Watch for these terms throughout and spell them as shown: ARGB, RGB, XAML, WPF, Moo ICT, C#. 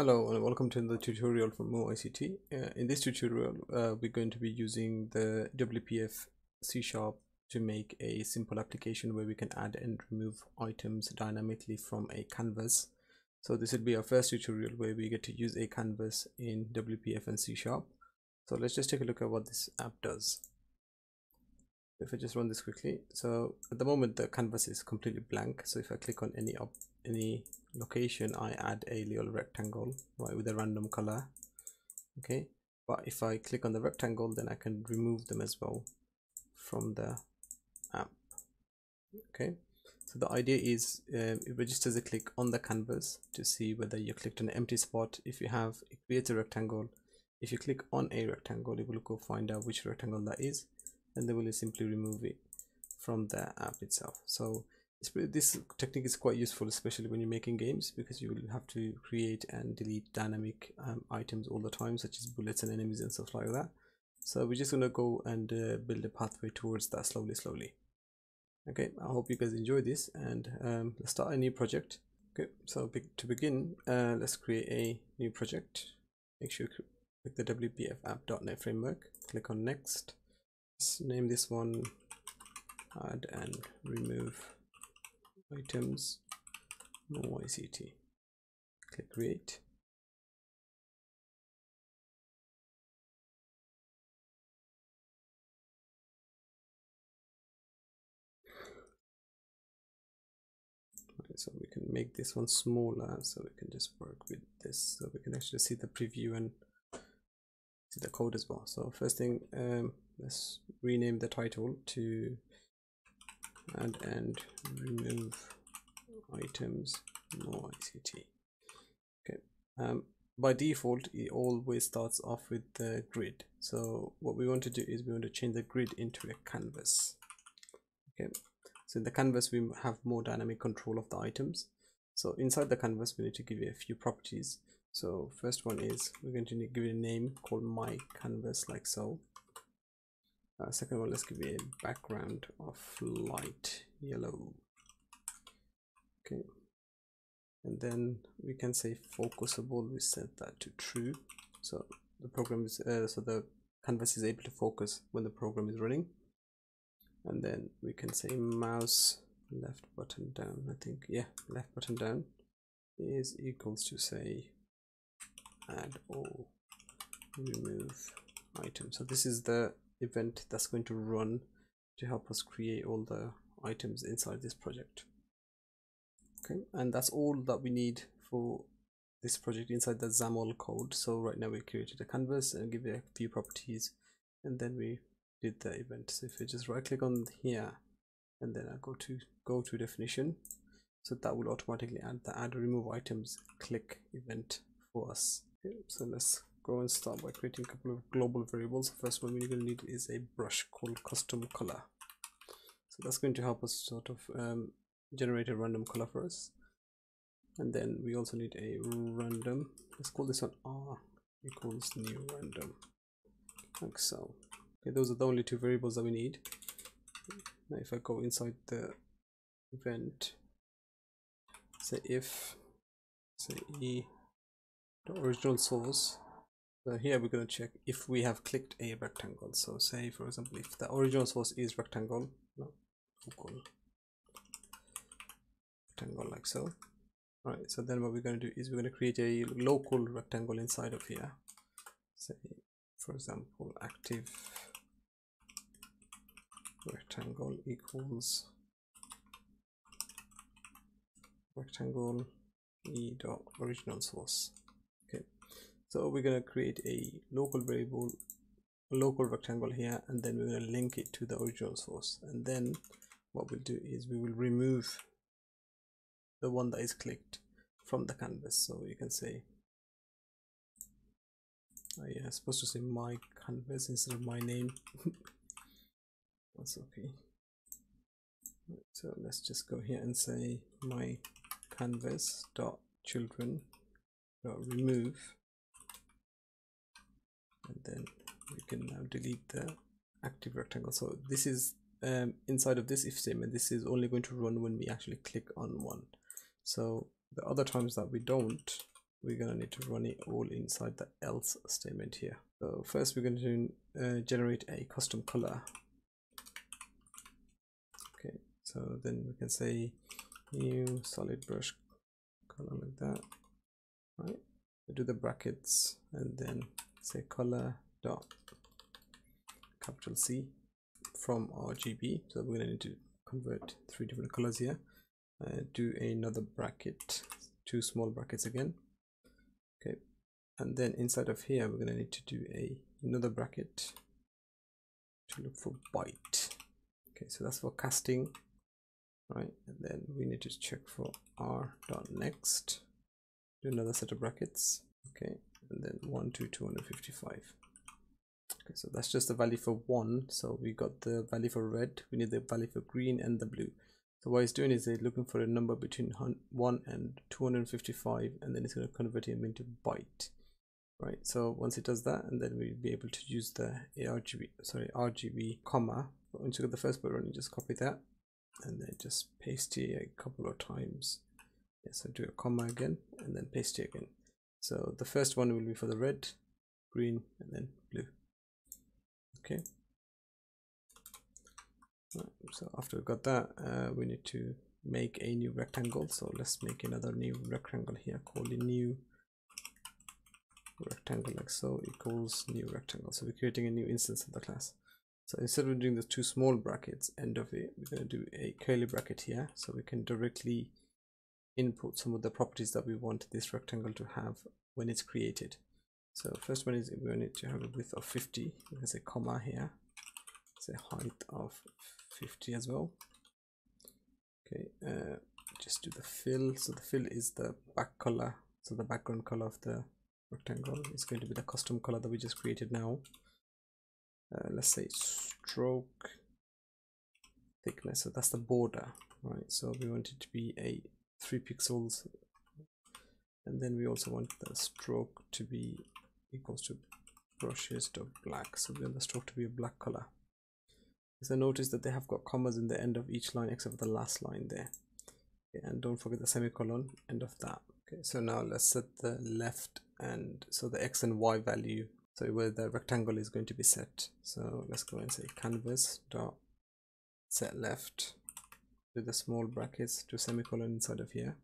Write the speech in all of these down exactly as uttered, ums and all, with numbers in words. Hello and welcome to another tutorial from Moo I C T. Uh, in this tutorial, uh, we're going to be using the W P F C sharp to make a simple application where we can add and remove items dynamically from a canvas. So this will be our first tutorial where we get to use a canvas in W P F and C sharp. So let's just take a look at what this app does. If I just run this quickly. So at the moment, the canvas is completely blank. So if I click on any op any location, I add a little rectangle, right, with a random color. Okay, but if I click on the rectangle, then I can remove them as well from the app. Okay, so the idea is um, it registers a click on the canvas to see whether you clicked on an empty spot. If you have, it creates a rectangle. If you click on a rectangle, it will go find out which rectangle that is, and they will simply remove it from the app itself. So this technique is quite useful, especially when you're making games, because you will have to create and delete dynamic um, items all the time, such as bullets and enemies and stuff like that. So we're just going to go and uh, build a pathway towards that slowly, slowly. Okay, I hope you guys enjoy this, and um, let's start a new project. Okay, so be to begin, uh, let's create a new project. Make sure you click the W P F app dot net framework, click on next. Let's name this one add and remove items Moo I C T. Click create. Right, so we can make this one smaller, so we can just work with this, so we can actually see the preview and see the code as well. So first thing, um, let's rename the title to Add and remove items Moo I C T. Okay. Um, by default, it always starts off with the grid. So what we want to do is we want to change the grid into a canvas. Okay. So in the canvas, we have more dynamic control of the items. So inside the canvas, we need to give it a few properties. So first one is we're going to need to give it a name called My Canvas, like so. Uh, second one, let's give it a background of light yellow. Okay, and then we can say focusable. We set that to true, so the program is uh, so the canvas is able to focus when the program is running. And then we can say mouse left button down. I think yeah, left button down is equals to say add or remove item. So this is the event that's going to run to help us create all the items inside this project. Okay, and that's all that we need for this project inside the XAML code. So right now we created a canvas and give it a few properties, and then we did the event. So if I just right click on here and then I go to go to definition, so that will automatically add the add or remove items click event for us. Okay, so let's go and start by creating a couple of global variables. First one we're going to need is a brush called custom color. So that's going to help us sort of um, generate a random color for us. And then we also need a random. Let's call this one R equals new random, like so. Okay, those are the only two variables that we need. Now if I go inside the event, say if say e the original source. So here we're going to check if we have clicked a rectangle. So say for example, if the original source is rectangle, no, equal rectangle, like so. All right, so then what we're going to do is we're going to create a local rectangle inside of here. Say for example, active rectangle equals rectangle e dot original source. So we're going to create a local variable, a local rectangle here, and then we're going to link it to the original source. And then what we'll do is we will remove the one that is clicked from the canvas. So you can say, oh yeah, I'm supposed to say my canvas instead of my name. That's okay. So let's just go here and say my canvas dot children dot remove. And then we can now delete the active rectangle. So this is um, inside of this if statement, this is only going to run when we actually click on one. So the other times that we don't, we're gonna need to run it all inside the else statement here. So first we're going to uh, generate a custom color. Okay, so then we can say new solid brush color like that, right? We do the brackets and then say color dot capital C from R G B. So we're going to need to convert three different colors here. Uh, do another bracket, two small brackets again. Okay, and then inside of here we're going to need to do a another bracket to look for byte. Okay, so that's for casting, right? And then we need to check for r dot next, do another set of brackets. Okay, and then one to two hundred fifty-five. Okay, so that's just the value for one. So we got the value for red, we need the value for green and the blue. So what it's doing is it's looking for a number between one and two hundred fifty-five, and then it's going to convert it into byte, right? So once it does that, and then we'll be able to use the A R G B, sorry, R G B comma. Once you get the first bit running, just copy that and then just paste it a couple of times. Yeah, so do a comma again and then paste it again. So the first one will be for the red, green, and then blue. Okay. So after we got that, uh, we need to make a new rectangle. So let's make another new rectangle here, called new rectangle like so, equals new rectangle. So we're creating a new instance of the class. So instead of doing the two small brackets end of it, we're going to do a curly bracket here, so we can directly input some of the properties that we want this rectangle to have when it's created. So first one is we need to have a width of fifty. We can say comma here, say height of fifty as well. Okay, uh, just do the fill. So the fill is the back color, so the background color of the rectangle is going to be the custom color that we just created now. Uh, let's say stroke thickness, so that's the border, right? So we want it to be a three pixels, and then we also want the stroke to be equals to brushes to black, so we want the stroke to be a black color. So notice that they have got commas in the end of each line except for the last line there. Okay, and don't forget the semicolon end of that. Okay, so now let's set the left, and so the x and y value, so where the rectangle is going to be set. So let's go and say canvas dot set left with the small brackets to semicolon inside of here.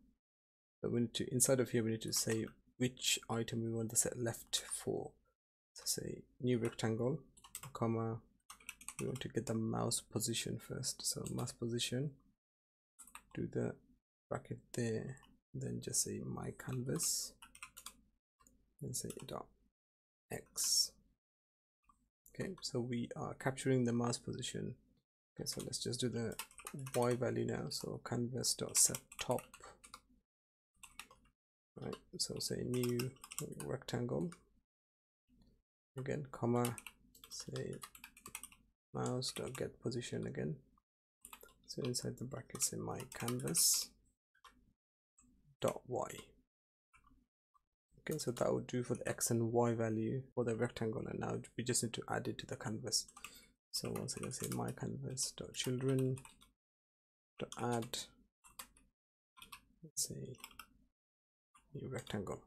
But we need to inside of here we need to say which item we want the set left for. So say new rectangle comma, we want to get the mouse position first, so mouse position, do the bracket there, then just say my canvas and say dot x. Okay, so we are capturing the mouse position. Okay, so let's just do the y value now, so canvas dot set top, right? So say new rectangle again comma, say mouse dot get position again. So inside the brackets in my canvas dot y. Okay, so that would do for the x and y value for the rectangle, and now we just need to add it to the canvas. So once again say my canvas dot children dot add, let's say new rectangle.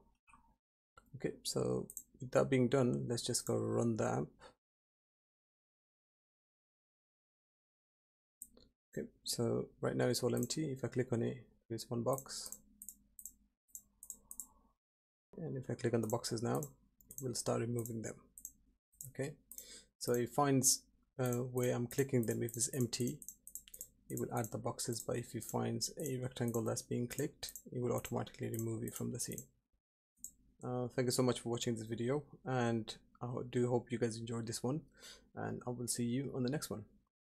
Okay, so with that being done, let's just go run the app. So right now it's all empty. If I click on it, there's one box, and if I click on the boxes now, it will start removing them. Okay, so it finds uh, where I'm clicking them. If it's empty, it will add the boxes, but if it finds a rectangle that's being clicked, it will automatically remove it from the scene. Uh, thank you so much for watching this video, and I do hope you guys enjoyed this one, and I will see you on the next one.